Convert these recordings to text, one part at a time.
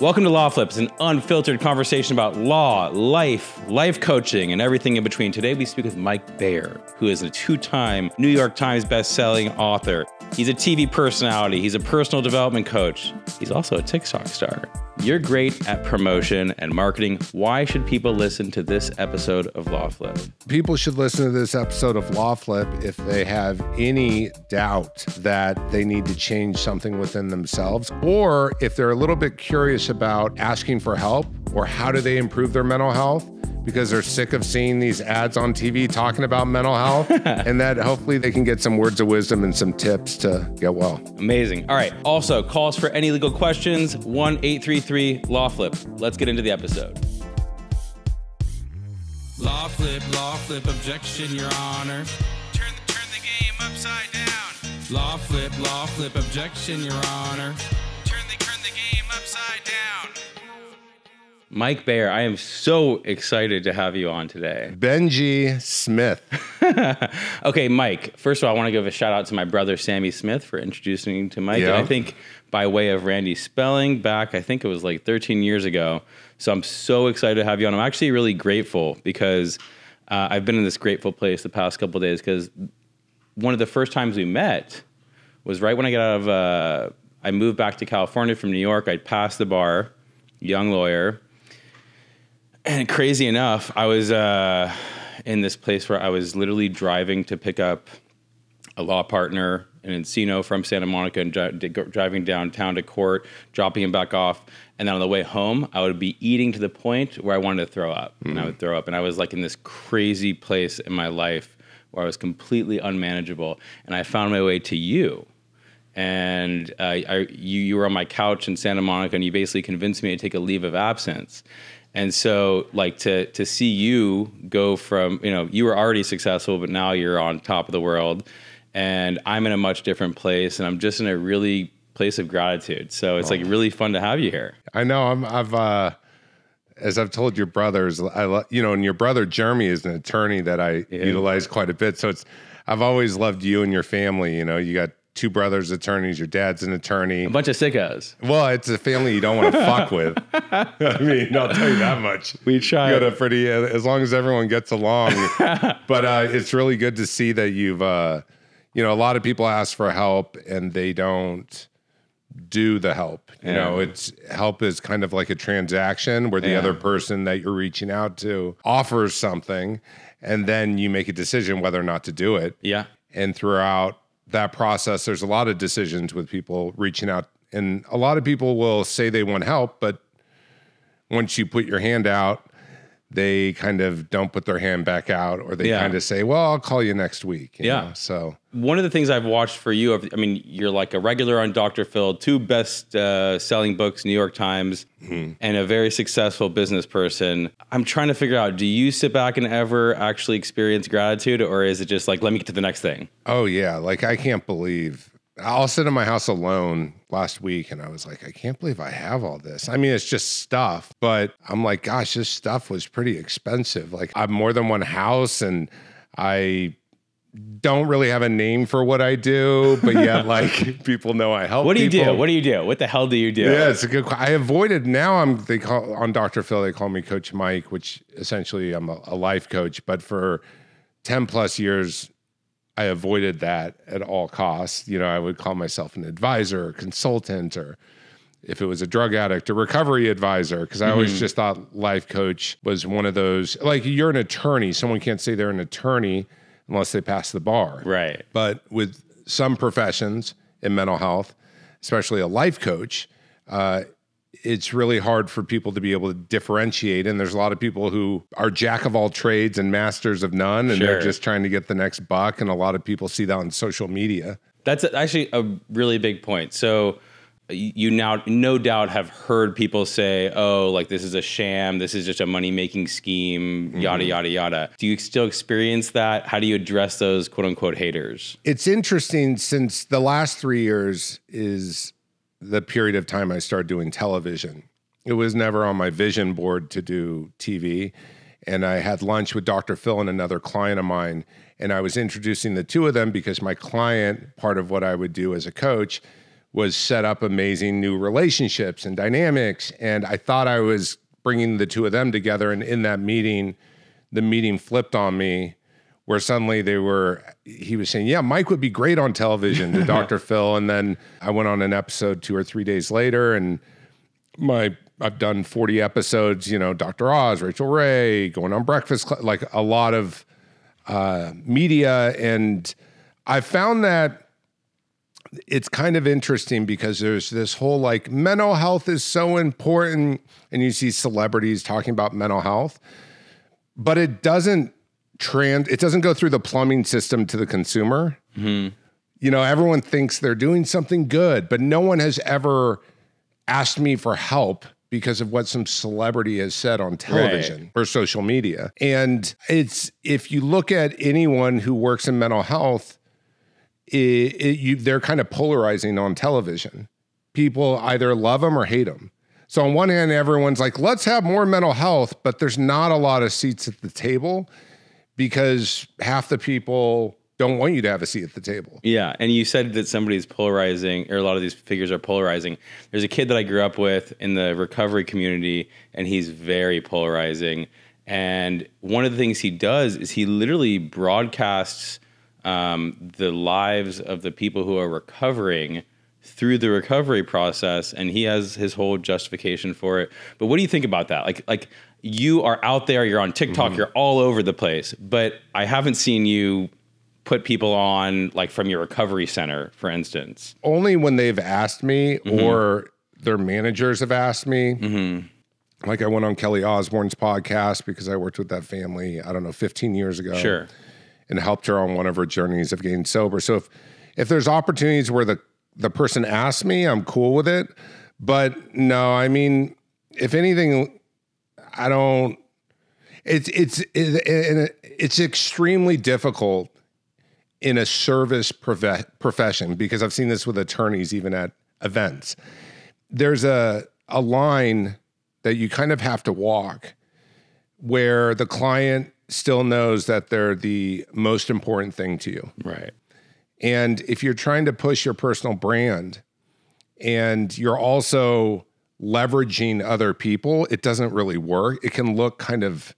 Welcome to LawFlip, an unfiltered conversation about law, life, life coaching, and everything in between. Today, we speak with Mike Bayer, who is a two-time New York Times best-selling author. He's a TV personality. He's a personal development coach. He's also a TikTok star. You're great at promotion and marketing. Why should people listen to this episode of LawFlip? People should listen to this episode of LawFlip if they have any doubt that they need to change something within themselves, or if they're a little bit curious about asking for help or how do they improve their mental health, because they're sick of seeing these ads on TV talking about mental health and that hopefully they can get some words of wisdom and some tips to get well. Amazing. All right. Also, call us for any legal questions, 1-833-LAWFLIP. Let's get into the episode. LawFlip, objection, your honor. Turn the game upside down. LawFlip, objection, your honor. Turn the game upside down. Mike Bayer, I am so excited to have you on today. Benjy Smith. Okay, Mike, first of all, I want to give a shout out to my brother, Sammy Smith, for introducing me to Mike. Yeah. And I think by way of Randy Spelling back, I think it was like 13 years ago. So I'm so excited to have you on. I'm actually really grateful because I've been in this grateful place the past couple of days, because one of the first times we met was right when I got out of, I moved back to California from New York. I'd passed the bar, young lawyer. And crazy enough, I was in this place where I was literally driving to pick up a law partner in Encino from Santa Monica and driving downtown to court, dropping him back off. And then on the way home, I would be eating to the point where I wanted to throw up. Mm. And I would throw up. And I was like in this crazy place in my life where I was completely unmanageable. And I found my way to you. And you were on my couch in Santa Monica, and you basically convinced me to take a leave of absence. And so, like, to see you go from, you know, you were already successful, but now you're on top of the world, and I'm in a much different place, and I'm just in a really place of gratitude. So it's like really fun to have you here. I know. As I've told your brothers, you know, and your brother Jeremy is an attorney that I utilize quite a bit. So I've always loved you and your family. You know, you got two brothers attorneys, your dad's an attorney. A bunch of sickos. Well, it's a family you don't want to fuck with. I mean, I'll tell you that much. We try. You got a pretty, as long as everyone gets along. But it's really good to see that you've, you know, a lot of people ask for help and they don't do the help. You know, it's help is kind of like a transaction where the other person that you're reaching out to offers something and then you make a decision whether or not to do it. Yeah. And throughout that process, there's a lot of decisions with people reaching out, and a lot of people will say they want help, but once you put your hand out, they kind of don't put their hand back out, or they kind of say, well, I'll call you next week. You know? So one of the things I've watched for you, I mean, you're like a regular on Dr. Phil, two best selling books, New York Times, and a very successful business person. I'm trying to figure out, do you sit back and ever actually experience gratitude, or is it just like, let me get to the next thing? Oh yeah. Like, I can't believe, I'll sit in my house alone last week and I was like, I can't believe I have all this. I mean, it's just stuff, but I'm like, gosh, this stuff was pretty expensive. Like, I have more than one house and I don't really have a name for what I do, but yet like people know I help people. What do you do? What the hell do you do? Yeah, it's a good question. I avoided, now they call, on Dr. Phil, they call me Coach Mike, which essentially I'm a life coach, but for 10 plus years, I avoided that at all costs. You know, I would call myself an advisor or consultant, or if it was a drug addict, a recovery advisor, because I always just thought life coach was one of those, like, you're an attorney. Someone can't say they're an attorney unless they pass the bar. Right. But with some professions in mental health, especially a life coach, it's really hard for people to be able to differentiate. And there's a lot of people who are jack of all trades and masters of none, and they're just trying to get the next buck. And a lot of people see that on social media. That's actually a really big point. So you now no doubt have heard people say, oh, like, this is a sham. This is just a money-making scheme, yada, yada, yada. Do you still experience that? How do you address those quote unquote haters? It's interesting, since the last 3 years is the period of time I started doing television. It was never on my vision board to do TV. And I had lunch with Dr. Phil and another client of mine. And I was introducing the two of them because my client, part of what I would do as a coach was set up amazing new relationships and dynamics. And I thought I was bringing the two of them together. And in that meeting, the meeting flipped on me, where suddenly he was saying, yeah, Mike would be great on television to Dr. Phil. And then I went on an episode 2 or 3 days later, and I've done 40 episodes, you know, Dr. Oz, Rachel Ray, going on Breakfast Club, like a lot of media. And I found that it's kind of interesting because there's this whole like mental health is so important, and you see celebrities talking about mental health, but it doesn't go through the plumbing system to the consumer. Mm-hmm. You know, everyone thinks they're doing something good, but no one has ever asked me for help because of what some celebrity has said on television or social media. And it's, if you look at anyone who works in mental health, they're kind of polarizing on television. People either love them or hate them. So on one hand, everyone's like, let's have more mental health, but there's not a lot of seats at the table because half the people don't want you to have a seat at the table. Yeah, and you said that somebody's polarizing, or a lot of these figures are polarizing. There's a kid that I grew up with in the recovery community, and he's very polarizing. And one of the things he does is he literally broadcasts the lives of the people who are recovering through the recovery process, and he has his whole justification for it. But what do you think about that? Like you are out there, you're on TikTok, you're all over the place, but I haven't seen you put people on, like, from your recovery center, for instance. Only when they've asked me or their managers have asked me. Like I went on Kelly Osbourne's podcast because I worked with that family, I don't know, 15 years ago. Sure. And helped her on one of her journeys of getting sober. So if there's opportunities where the person asks me, I'm cool with it. But no, I mean, if anything, I don't. It's extremely difficult in a service profession, because I've seen this with attorneys even at events. There's a line that you kind of have to walk where the client still knows that they're the most important thing to you. Right. And if you're trying to push your personal brand and you're also leveraging other people, it doesn't really work. It can look kind of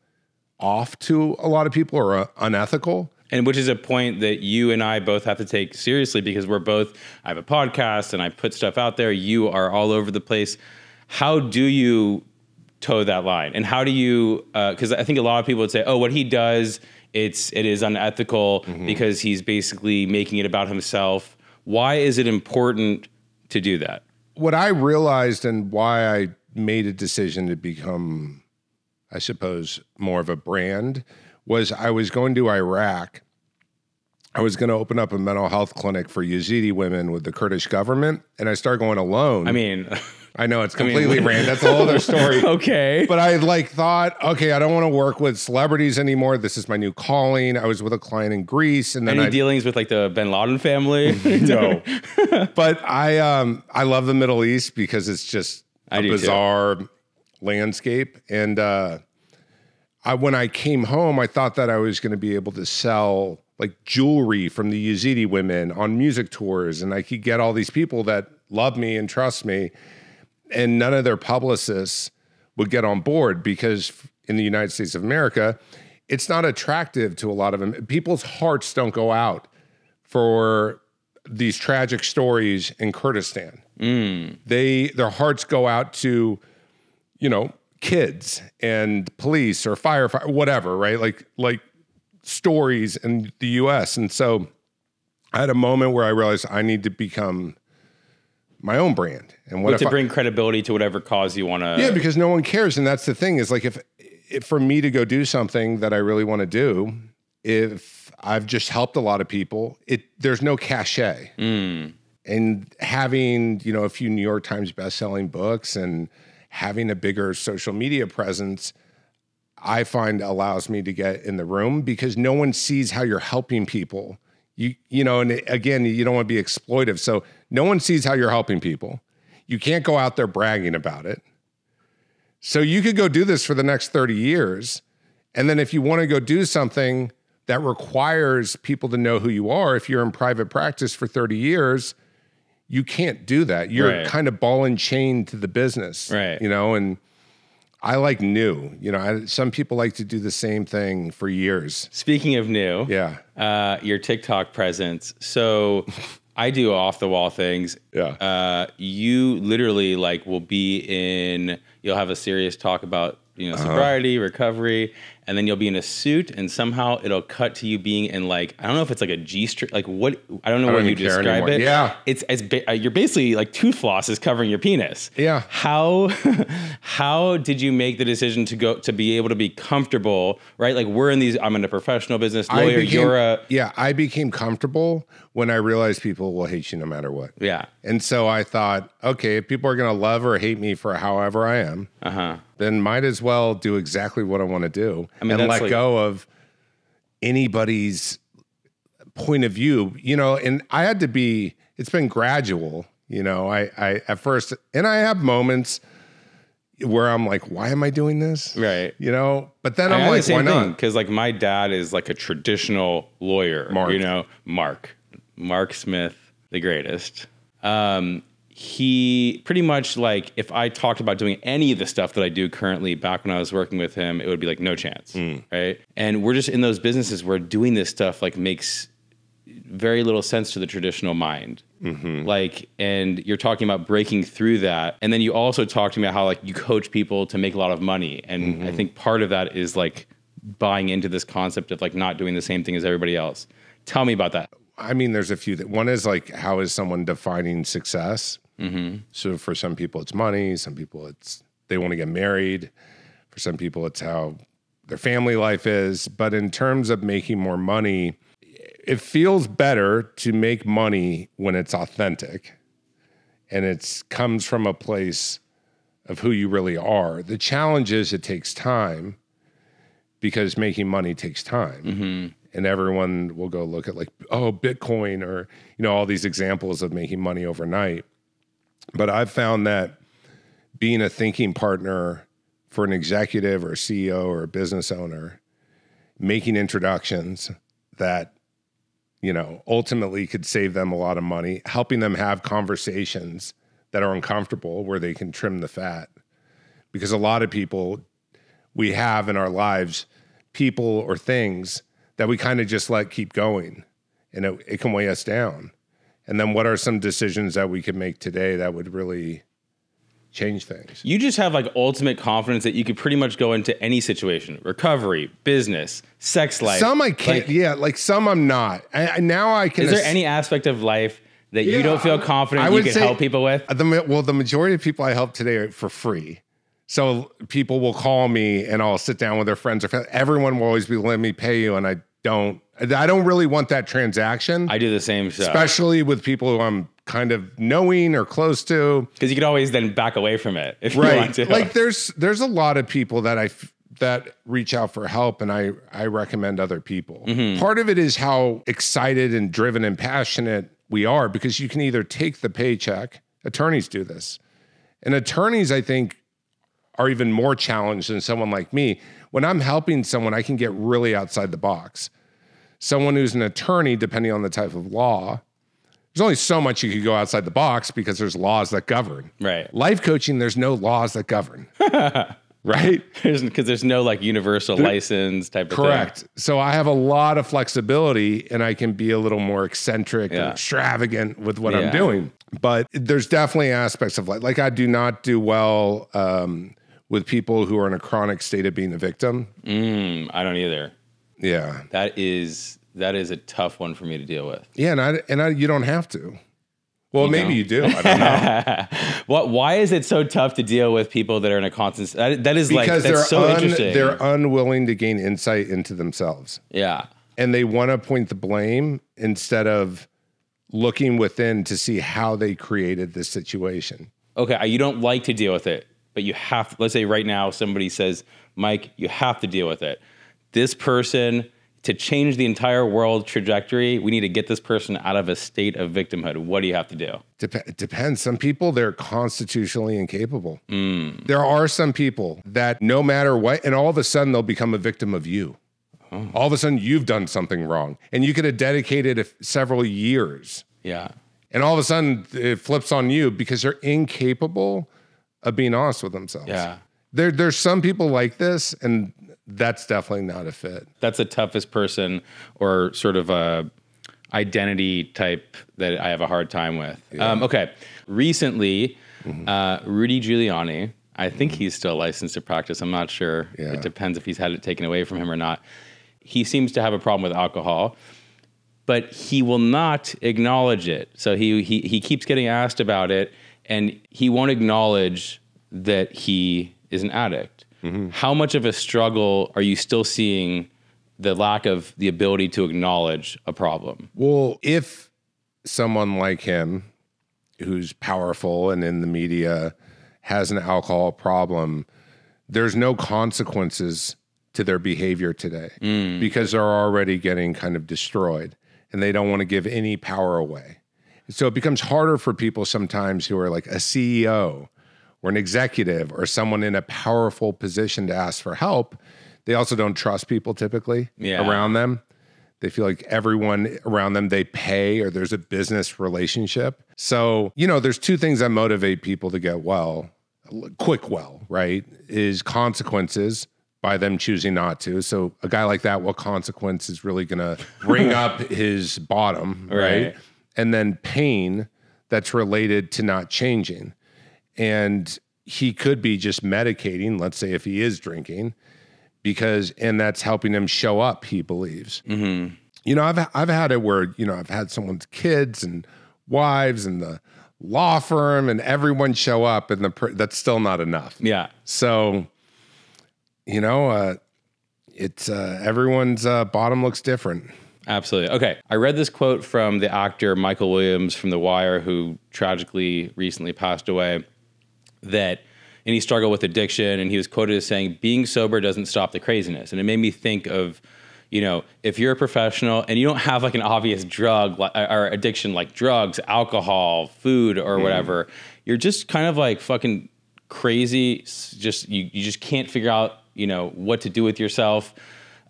off to a lot of people or unethical. And which is a point that you and I both have to take seriously, because we're both, I have a podcast and I put stuff out there. You are all over the place. How do you toe that line? And how do you, because I think a lot of people would say, oh, what he does, it is unethical because he's basically making it about himself. Why is it important to do that? What I realized and why I made a decision to become, I suppose, more of a brand was I was going to Iraq. I was going to open up a mental health clinic for Yazidi women with the Kurdish government, and I started going alone. I mean... I know it's completely random. That's a whole other story. Okay. But I thought, okay, I don't want to work with celebrities anymore. This is my new calling. I was with a client in Greece, and then any dealings with the Bin Laden family? No. But I love the Middle East because it's just a bizarre landscape. And when I came home, I thought that I was going to be able to sell like jewelry from the Yazidi women on music tours, and I could get all these people that love me and trust me. And none of their publicists would get on board, because in the United States of America, it's not attractive to a lot of them. People's hearts don't go out for these tragic stories in Kurdistan. Their hearts go out to, you know, kids and police or firefighters, whatever, right? Like stories in the US. And so I had a moment where I realized I need to become my own brand, and what to bring credibility to whatever cause you want to. Yeah, because no one cares, and that's the thing. Is like if for me to go do something that I really want to do, if I've just helped a lot of people, there's no cachet. And having a few New York Times best-selling books and having a bigger social media presence, I find allows me to get in the room, because no one sees how you're helping people. And again, you don't want to be exploitive. So no one sees how you're helping people. You can't go out there bragging about it. So you could go do this for the next 30 years. And then if you want to go do something that requires people to know who you are, if you're in private practice for 30 years, you can't do that. You're kind of ball and chain to the business, you know, and I like new, you know, some people like to do the same thing for years. Speaking of new, your TikTok presence. So I do off the wall things. You literally like will be in, you'll have a serious talk about, you know, sobriety, recovery, and then you'll be in a suit and somehow it'll cut to you being in like, I don't know if it's like a G-string, like what, I don't know what you describe it. Yeah. It's you're basically like tooth floss is covering your penis. Yeah. How did you make the decision to go, to be able to be comfortable, right? Like we're in these, I'm in a professional business, lawyer, you're a. Yeah, I became comfortable when I realized people will hate you no matter what. Yeah. And so I thought, okay, if people are going to love or hate me for however I am, then might as well do exactly what I want to do. I mean, and let like, go of anybody's point of view, you know, and I had to be, it's been gradual, you know, I at first, and I have moments where I'm like, why am I doing this? Right. You know, but then I'm like, why not? Because like my dad is like a traditional lawyer, you know, Mark Smith, the greatest. He pretty much like, if I talked about doing any of the stuff that I do currently back when I was working with him, it would be like no chance, right? And we're just in those businesses where doing this stuff like makes very little sense to the traditional mind. Like, and you're talking about breaking through that. And then you also talked to me about how like you coach people to make a lot of money. And I think part of that is like buying into this concept of like not doing the same thing as everybody else. Tell me about that. I mean, there's a few that one is like, how is someone defining success? So for some people it's money, some people it's they want to get married, for some people it's how their family life is. But in terms of making more money, it feels better to make money when it's authentic and it comes from a place of who you really are. The challenge is it takes time because making money takes time. And everyone will go look at like, oh, Bitcoin or, you know, all these examples of making money overnight. But I've found that being a thinking partner for an executive or a CEO or a business owner, making introductions that, you know, ultimately could save them a lot of money, helping them have conversations that are uncomfortable where they can trim the fat. Because a lot of people we have in our lives, people or things that we kind of just let keep going and it can weigh us down. And then what are some decisions that we could make today that would really change things? You just have like ultimate confidence that you could pretty much go into any situation, recovery, business, sex life. Some I can't, like, like some I'm not. Now I can. Is there any aspect of life that you don't feel confident you can help people with? Well, the majority of people I help today are for free. So people will call me and I'll sit down with their friends or family. Everyone will always be, let me pay you. And I don't really want that transaction. I do the same stuff. Especially with people who I'm kind of knowing or close to. Because you can always then back away from it if you want to. Like there's a lot of people that that reach out for help and I recommend other people. Part of it is how excited and driven and passionate we are because you can either take the paycheck, attorneys do this. And attorneys, I think, are even more challenged than someone like me. When I'm helping someone, I can get really outside the box. Someone who's an attorney, depending on the type of law, there's only so much you can go outside the box because there's laws that govern. Right. Life coaching, there's no laws that govern. Right? Because there's no like universal license type of thing. Correct. So I have a lot of flexibility and I can be a little more eccentric and extravagant with what I'm doing. But there's definitely aspects of life. Like I do not do well with people who are in a chronic state of being a victim. I don't either. Yeah. That is a tough one for me to deal with. Yeah, and you don't have to. Well, maybe you do. I don't know. Why is it so tough to deal with people that are in a constant... That is like, that's so interesting. They're unwilling to gain insight into themselves. Yeah. And they want to point the blame instead of looking within to see how they created this situation. Okay, you don't like to deal with it, but you have... Let's say right now somebody says, Mike, you have to deal with it. This person, to change the entire world trajectory, we need to get this person out of a state of victimhood. What do you have to do? It depends. Some people, they're constitutionally incapable. There are some people that no matter what, and all of a sudden they'll become a victim of you. All of a sudden you've done something wrong and you could have dedicated several years. Yeah. And all of a sudden it flips on you because they're incapable of being honest with themselves. Yeah. There's some people like this, and that's definitely not a fit. That's the toughest person, or sort of a identity type that I have a hard time with. Yeah. Okay. Recently, Rudy Giuliani, I think he's still licensed to practice. I'm not sure. Yeah. It depends if he's had it taken away from him or not. He seems to have a problem with alcohol, but he will not acknowledge it. So he keeps getting asked about it, and he won't acknowledge that he is an addict. Mm-hmm. How much of a struggle are you still seeing, the lack of the ability to acknowledge a problem? Well, if someone like him, who's powerful and in the media, has an alcohol problem, there's no consequences to their behavior today because they're already getting kind of destroyed, and they don't want to give any power away. So it becomes harder for people sometimes who are like a CEO or an executive or someone in a powerful position to ask for help. They also don't trust people typically around them. They feel like everyone around them they pay, or there's a business relationship. So, you know, there's two things that motivate people to get well, quick well, right? Is consequences by them choosing not to. So a guy like that, what consequence is really gonna bring up his bottom, right? And then pain that's related to not changing. And he could be just medicating, let's say if he is drinking, and that's helping him show up, he believes. Mm-hmm. You know, I've had it where, you know, I've had someone's kids and wives and the law firm and everyone show up, and that's still not enough. Yeah. So, you know, everyone's bottom looks different. Absolutely. Okay. I read this quote from the actor Michael Williams from The Wire, who tragically recently passed away, and he struggled with addiction, and he was quoted as saying, being sober doesn't stop the craziness. And it made me think of, you know, if you're a professional and you don't have like an obvious drug or addiction, like drugs, alcohol, food, or whatever, you're just kind of like fucking crazy. Just, you just can't figure out, you know, what to do with yourself.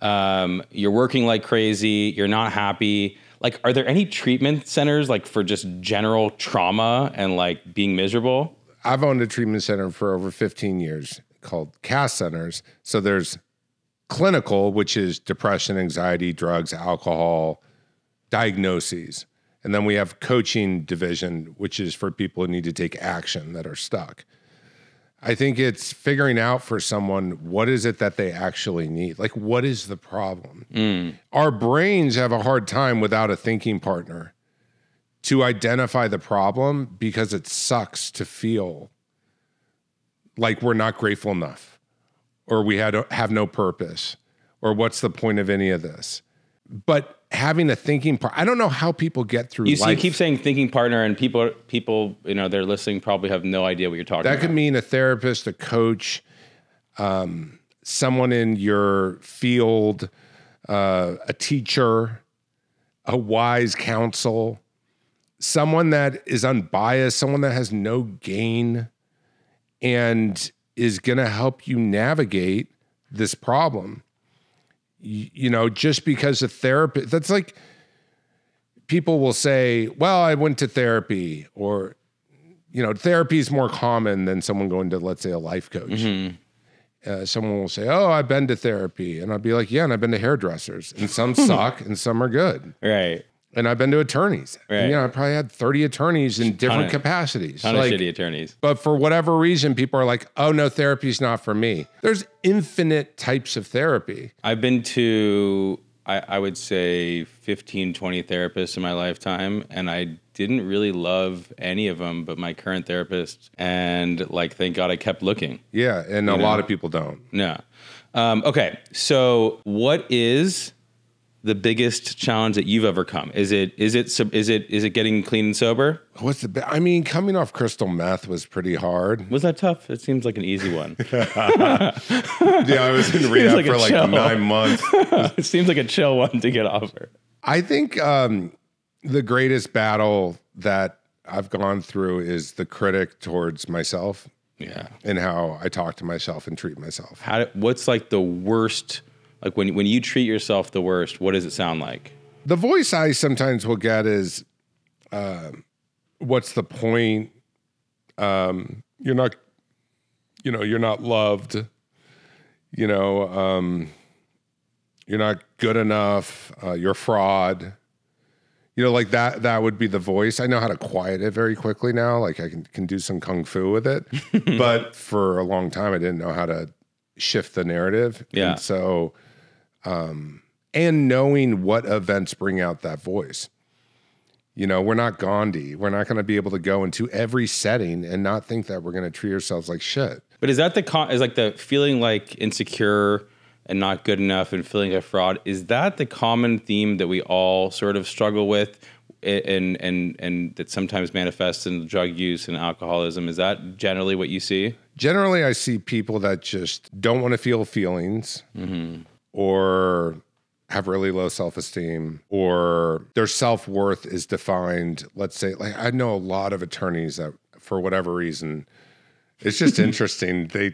You're working like crazy. You're not happy. Like, are there any treatment centers like for just general trauma and like being miserable? I've owned a treatment center for over 15 years called Cast Centers. So there's clinical, which is depression, anxiety, drugs, alcohol, diagnoses. And then we have coaching division, which is for people who need to take action that are stuck. I think it's figuring out for someone, what is it that they actually need? Like, what is the problem? Our brains have a hard time without a thinking partner to identify the problem, because it sucks to feel like we're not grateful enough, or we have no purpose, or what's the point of any of this. But having a thinking partner, I don't know how people get through life. You keep saying thinking partner, and people, you know, they're listening probably have no idea what you're talking about. That could mean a therapist, a coach, someone in your field, a teacher, a wise counsel, someone that is unbiased, someone that has no gain and is going to help you navigate this problem. You know, just because a therapist, that's like, people will say, well, I went to therapy, or, you know, therapy is more common than someone going to, let's say, a life coach. Someone will say, oh, I've been to therapy. And I'll be like, yeah, and I've been to hairdressers, and some suck and some are good. Right. And I've been to attorneys. Right. And, you know, I probably had 30 attorneys in different capacities. Ton of shitty attorneys. But for whatever reason, people are like, oh, no, therapy's not for me. There's infinite types of therapy. I've been to, I would say, 15, 20 therapists in my lifetime, and I didn't really love any of them but my current therapist. And, like, thank God I kept looking. Yeah, and a lot of people don't. No. Okay, so what is the biggest challenge that you've overcome? Is it getting clean and sober? I mean, coming off crystal meth was pretty hard. Was that tough? It seems like an easy one. Yeah, I was in rehab for like 9 months. It seems like a chill one to get off. I think the greatest battle that I've gone through is the critic towards myself. Yeah. And how I talk to myself and treat myself. What's like the worst? Like when you treat yourself the worst, what does it sound like? The voice I sometimes will get is, what's the point? You're not, you know, you're not loved, you know, you're not good enough, you're a fraud. You know, like that would be the voice. I know how to quiet it very quickly now. Like I can do some kung fu with it. But for a long time, I didn't know how to shift the narrative. Yeah. And so, and knowing what events bring out that voice. You know, we're not Gandhi. We're not going to be able to go into every setting and not think that we're going to treat ourselves like shit. But is that the feeling like insecure and not good enough and feeling like fraud? Is that the common theme that we all sort of struggle with and that sometimes manifests in drug use and alcoholism? Is that generally what you see? Generally, I see people that just don't want to feel feelings or have really low self-esteem, or their self-worth is defined. Let's say, like, I know a lot of attorneys that for whatever reason, it's just interesting. A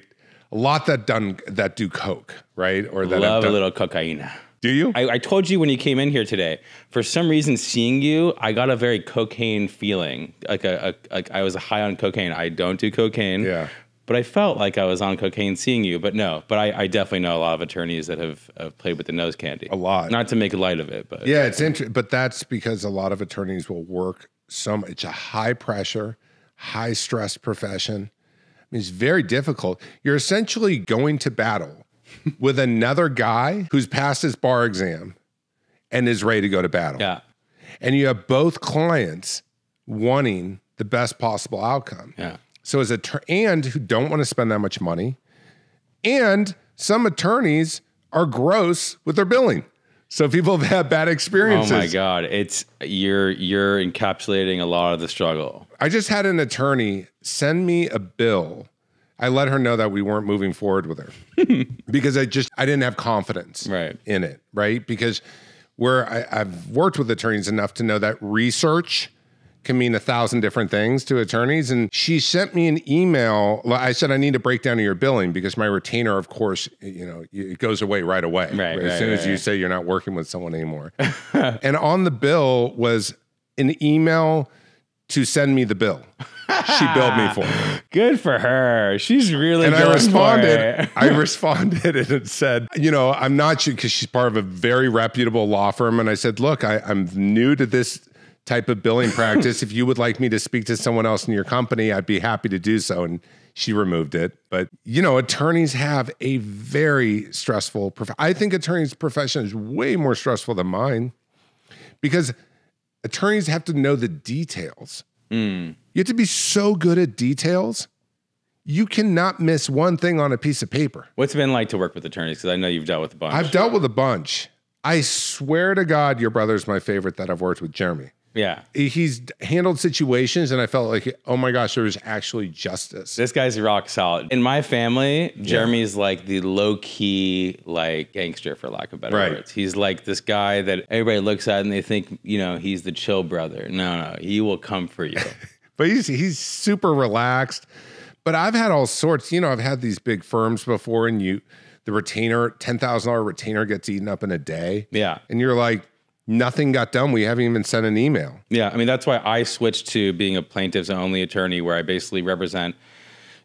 lot that do coke, right? Or that love a little cocaine. Do you? I told you when you came in here today, for some reason seeing you, I got a very cocaine feeling. Like I was high on cocaine. I don't do cocaine. Yeah. But I felt like I was on cocaine seeing you, but no. But I definitely know a lot of attorneys that have played with the nose candy. A lot. Not to make light of it, but yeah, it's interesting. But that's because a lot of attorneys will work so much. It's a high pressure, high stress profession. I mean, it's very difficult. You're essentially going to battle with another guy who's passed his bar exam and is ready to go to battle. Yeah. And you have both clients wanting the best possible outcome. Yeah. So and who don't want to spend that much money, and some attorneys are gross with their billing. So people have had bad experiences. Oh my God, you're encapsulating a lot of the struggle. I just had an attorney send me a bill. I let her know that we weren't moving forward with her because I didn't have confidence in it, right? Because I've worked with attorneys enough to know that research can mean 1,000 different things to attorneys. And she sent me an email. I said, I need a breakdown of your billing because my retainer, of course, you know, it goes away right away. As soon as you say you're not working with someone anymore. And on the bill was an email to send me the bill. She billed me for it. Good for her. She's really good. And I responded and it said, you know, I'm not sure, because she's part of a very reputable law firm. And I said, look, I'm new to this type of billing practice. If you would like me to speak to someone else in your company, I'd be happy to do so. And she removed it. But, you know, attorneys have a very stressful profession. I think attorneys' profession is way more stressful than mine, because attorneys have to know the details. You have to be so good at details. You cannot miss one thing on a piece of paper. What's it been like to work with attorneys? Because I know you've dealt with a bunch. I've dealt with a bunch. I swear to God, your brother's my favorite that I've worked with, Jeremy. Yeah. He's handled situations and I felt like, oh my gosh, there was actually justice. This guy's rock solid. In my family, Jeremy's like the low-key, like, gangster, for lack of better words. He's like this guy that everybody looks at and they think, you know, he's the chill brother. No, he will come for you. But he's super relaxed. But I've had all sorts, you know, I've had these big firms before, and the retainer, $10,000 retainer gets eaten up in a day. Yeah. And you're like, nothing got done. We haven't even sent an email. Yeah. I mean, that's why I switched to being a plaintiff's only attorney, where I basically represent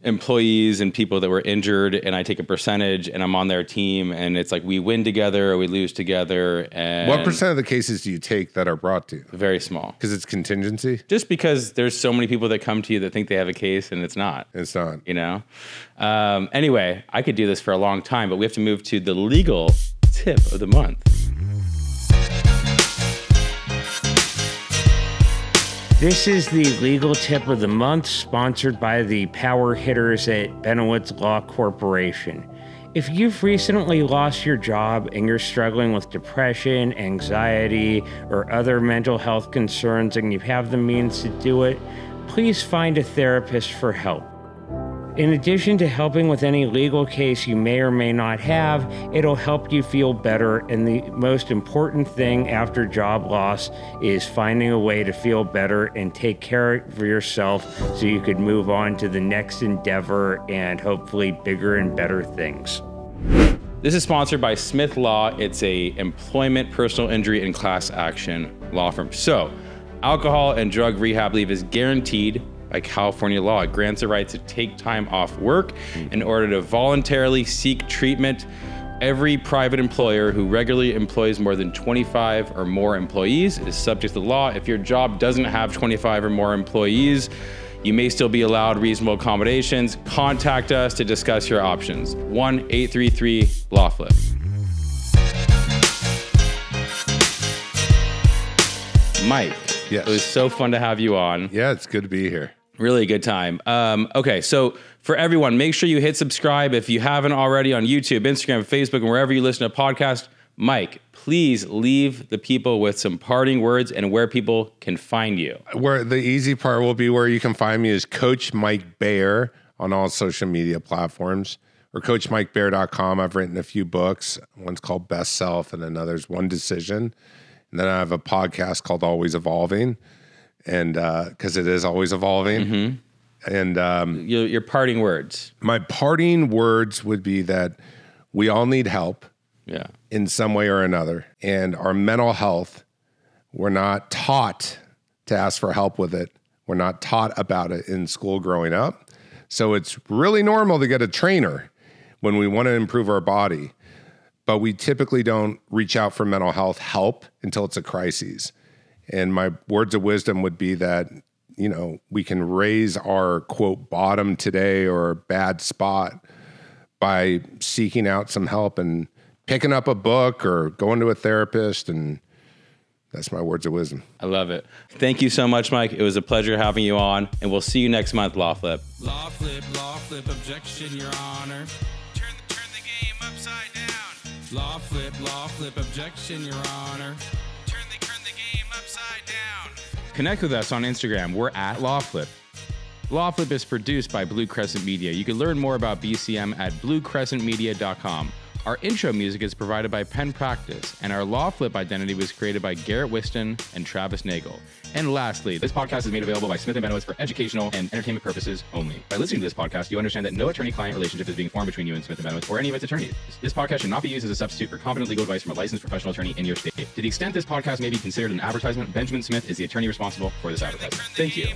employees and people that were injured, and I take a percentage and I'm on their team, and it's like we win together or we lose together. And what percent of the cases do you take that are brought to you? Very small. Because it's contingency? Just because there's so many people that come to you that think they have a case and it's not. It's not. You know? Anyway, I could do this for a long time, but we have to move to the legal tip of the month. This is the legal tip of the month, sponsored by the power hitters at Benowitz Law Corporation. If you've recently lost your job and you're struggling with depression, anxiety, or other mental health concerns, and you have the means to do it, please find a therapist for help. In addition to helping with any legal case you may or may not have, it'll help you feel better. And the most important thing after job loss is finding a way to feel better and take care of yourself so you could move on to the next endeavor and hopefully bigger and better things. This is sponsored by Smith Law. It's an employment, personal injury, and class action law firm. So Alcohol and drug rehab leave is guaranteed by California law. It grants the right to take time off work in order to voluntarily seek treatment. Every private employer who regularly employs more than 25 or more employees is subject to the law. If your job doesn't have 25 or more employees, you may still be allowed reasonable accommodations. Contact us to discuss your options. 1-833-LAWFlip. Mike, yes. It was so fun to have you on. Yeah, it's good to be here. Really good time. Okay, so for everyone, make sure you hit subscribe if you haven't already on YouTube, Instagram, Facebook, and wherever you listen to podcasts. Mike, please leave the people with some parting words and where people can find you. Where the easy part will be where you can find me is Coach Mike Bayer on all social media platforms or CoachMikeBayer.com. I've written a few books. One's called Best Self and another's One Decision. And then I have a podcast called Always Evolving. And because it is always evolving. Mm-hmm. And your parting words. My parting words would be that we all need help, yeah, in some way or another. And our mental health, we're not taught to ask for help with it. We're not taught about it in school growing up. So it's really normal to get a trainer when we want to improve our body, but we typically don't reach out for mental health help until it's a crisis. And my words of wisdom would be that, you know, we can raise our, quote, bottom today or bad spot by seeking out some help and picking up a book or going to a therapist. And that's my words of wisdom. I love it. Thank you so much, Mike. It was a pleasure having you on. And we'll see you next month, LawFlip. LawFlip, LawFlip, objection, Your Honor. Turn the game upside down. LawFlip, LawFlip, objection, Your Honor. Connect with us on Instagram. We're at LawFlip. LawFlip is produced by Blue Crescent Media. You can learn more about BCM at bluecrescentmedia.com. Our intro music is provided by Pen Practice, and our LawFlip identity was created by Garret Whisten and Travis Nagel. And lastly, this podcast is made available by Smith & Benowitz for educational and entertainment purposes only. By listening to this podcast, you understand that no attorney-client relationship is being formed between you and Smith & Benowitz or any of its attorneys. This podcast should not be used as a substitute for competent legal advice from a licensed professional attorney in your state. To the extent this podcast may be considered an advertisement, Benjamin Smith is the attorney responsible for this advertisement. Thank you.